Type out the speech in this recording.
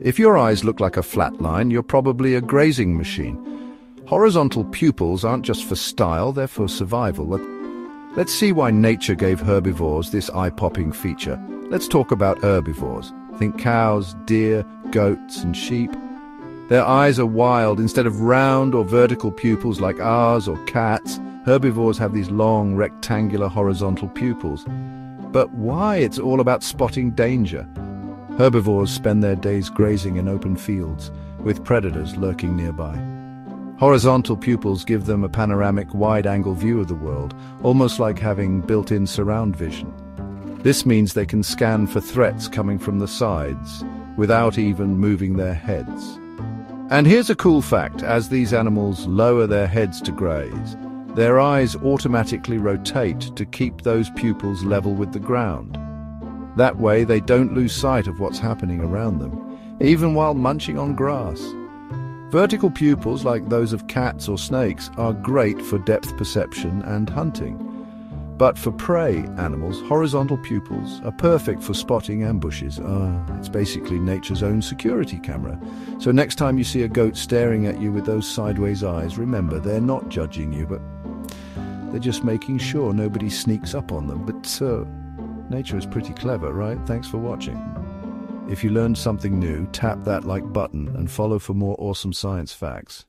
If your eyes look like a flat line, you're probably a grazing machine. Horizontal pupils aren't just for style, they're for survival. Let's see why nature gave herbivores this eye-popping feature. Let's talk about herbivores. Think cows, deer, goats, and sheep. Their eyes are wild. Instead of round or vertical pupils like ours or cats, herbivores have these long, rectangular, horizontal pupils. But why? It's all about spotting danger. Herbivores spend their days grazing in open fields, with predators lurking nearby. Horizontal pupils give them a panoramic, wide-angle view of the world, almost like having built-in surround vision. This means they can scan for threats coming from the sides, without even moving their heads. And here's a cool fact: as these animals lower their heads to graze, their eyes automatically rotate to keep those pupils level with the ground. That way they don't lose sight of what's happening around them, even while munching on grass. Vertical pupils, like those of cats or snakes, are great for depth perception and hunting. But for prey animals, horizontal pupils are perfect for spotting ambushes. It's basically nature's own security camera. So next time you see a goat staring at you with those sideways eyes, remember, they're not judging you, but they're just making sure nobody sneaks up on them. But nature is pretty clever, right? Thanks for watching. If you learned something new, tap that like button and follow for more awesome science facts.